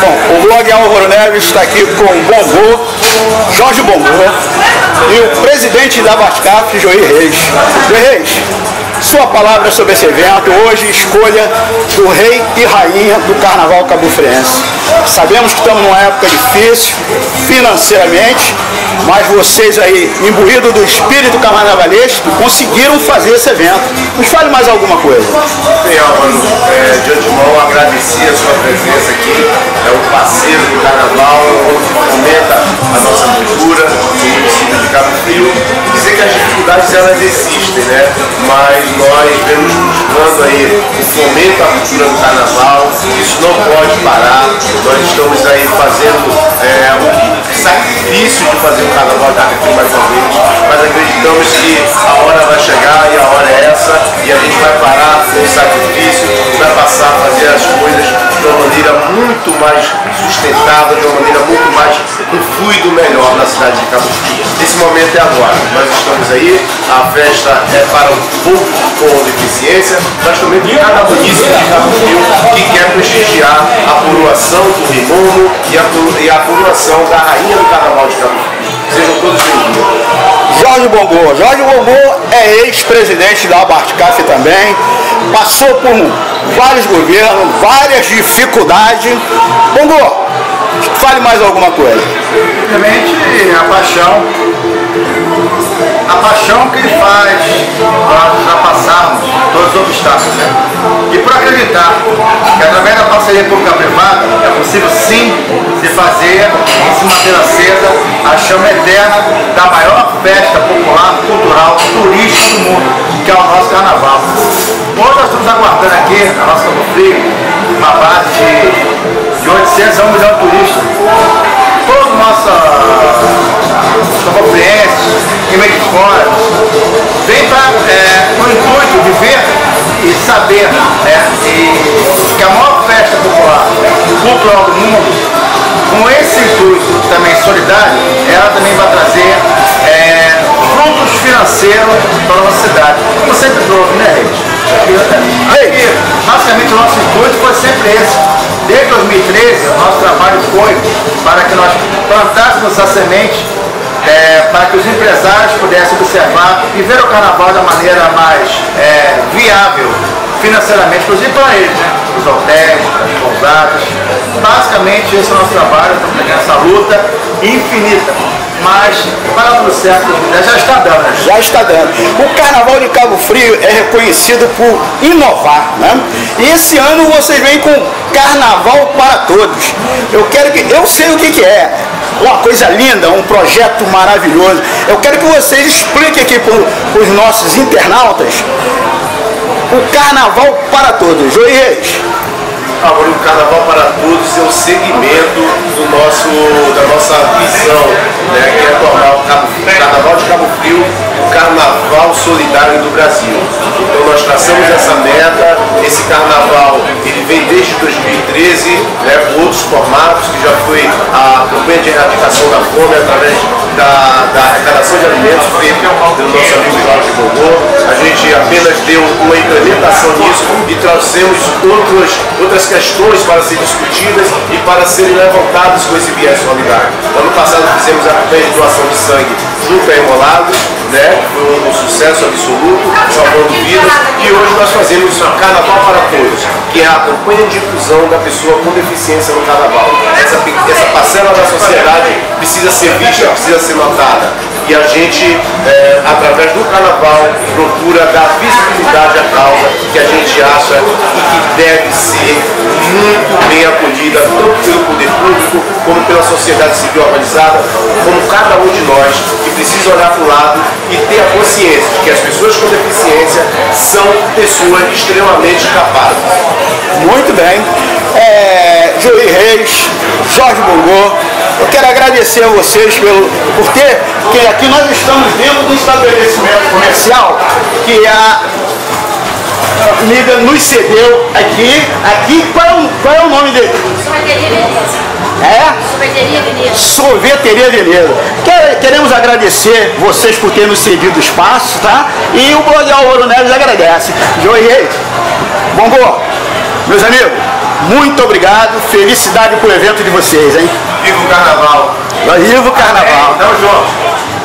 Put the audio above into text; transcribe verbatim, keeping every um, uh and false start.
Bom, o blog Álvaro Neves está aqui com Bongô, Jorge Bongô, e o presidente da Abaccaf, Joir Reis. Joir Reis, sua palavra sobre esse evento, hoje escolha do rei e rainha do carnaval cabo-friense. Sabemos que estamos numa época difícil, financeiramente, mas vocês aí, imbuídos do espírito carnavalesco, conseguiram fazer esse evento. Nos fale mais alguma coisa. Bem, Álvaro, é, de antemão agradecer a sua presença aqui, é um parceiro do carnaval, que fomenta a nossa cultura, o município de Cabo Frio. Dizer que as dificuldades elas existem, né? Mas nós vemos buscando aí o fomento à cultura do carnaval, isso não pode parar, nós estamos aí fazendo é, um sacrifício de fazer o carnaval da República mais uma vez, mas acreditamos que a hora vai chegar e a hora é essa, e a gente vai parar com o sacrifício, vai passar a fazer as coisas de uma maneira muito mais sustentável, de uma maneira muito mais um fluido melhor na cidade de Cabo Frio. Esse momento é agora, nós estamos aí, a festa é para o povo com deficiência, mas também para cada município de Cabo Frio que quer prestigiar a coroação do Ribeiro e a coroação da rainha do carnaval de Cabo Frio. Sejam todos bem-vindos. Jorge Bongô. Jorge Bongô é ex-presidente da Abaccaf também, passou por vários governos, várias dificuldades. Bongô, fale mais alguma coisa. Realmente a paixão, a paixão que ele faz para ultrapassarmos todos os obstáculos, né? E por acreditar que através da parceria pública-privada é possível sim se fazer, se manter acesa a chama eterna da maior festa popular, cultural, turística do mundo, que é o nosso carnaval. Hoje nós estamos aguardando aqui, na nossa Cabo Frio, uma base de, de oitocentos a um milhão de turistas. Todos nossos caboverdes e meio de fora vem para é, o intuito de ver e saber né, e, que a maior festa popular, cultural do mundo, com esse intuito também solidário, ela também vai trazer é, frutos financeiros para a nossa cidade. Como sempre trouxe, né, Reis? Aqui, basicamente o nosso intuito foi sempre esse. Desde dois mil e treze, o nosso trabalho foi para que nós plantássemos a semente, é, para que os empresários pudessem observar e ver o carnaval da maneira mais é, viável financeiramente, inclusive para eles, né? Os hotéis, as pousadas. Basicamente esse é o nosso trabalho, essa luta infinita. Mas para tudo certo, já está dando, né? Já está dando. O Carnaval de Cabo Frio é reconhecido por inovar, né? E esse ano vocês vêm com Carnaval para Todos. Eu quero que... Eu sei o que que é. Uma coisa linda, um projeto maravilhoso. Eu quero que vocês expliquem aqui para os nossos internautas o Carnaval para Todos. Joir Reis. Agora, o Carnaval para Todos é o segmento do nosso, da nossa visão, né, que é tornar o Carnaval de Cabo Frio o Carnaval Solidário do Brasil. Então nós traçamos essa meta, esse Carnaval ele vem desde dois mil e treze, né, com outros formatos, que já foi a campanha de erradicação da fome através da, da arrecadação de alimentos feita pelo nosso amigo Jorge Bongô. A gente apenas deu uma implementação nisso e trouxemos outros, outras questões para serem discutidas e para serem levantadas com esse viés solidário. Ano passado fizemos a campanha de doação de sangue junto a Imolados, né? Foi um sucesso absoluto, salvando vidas. E hoje nós fazemos o Carnaval para Todos, que é a campanha de inclusão da pessoa com deficiência no carnaval. Essa, essa parcela da sociedade precisa ser vista, precisa ser notada. E a gente, é, através do carnaval, procura dar visibilidade à causa que a gente acha e que deve ser muito bem acolhida, tanto pelo poder público, como pela sociedade civil organizada, como cada um de nós que precisa olhar para o lado e ter a consciência de que as pessoas com deficiência são pessoas extremamente capazes. Muito bem. É, Joir Reis, Jorge Bongô, eu quero agradecer a vocês pelo, por ter, porque aqui nós estamos dentro do estabelecimento comercial que a amiga nos cedeu aqui, aqui qual, qual é o nome dele? Sorveteria Veneza. É? Sorveteria Veneza. Sorveteria Veneza. Queremos agradecer vocês por terem nos cedido o espaço, tá? E o blog Álvaro Neves agradece. Joir Reis, Bongô, meus amigos. Muito obrigado, felicidade pro evento de vocês, hein? Viva o carnaval! Viva o carnaval! Tamo junto!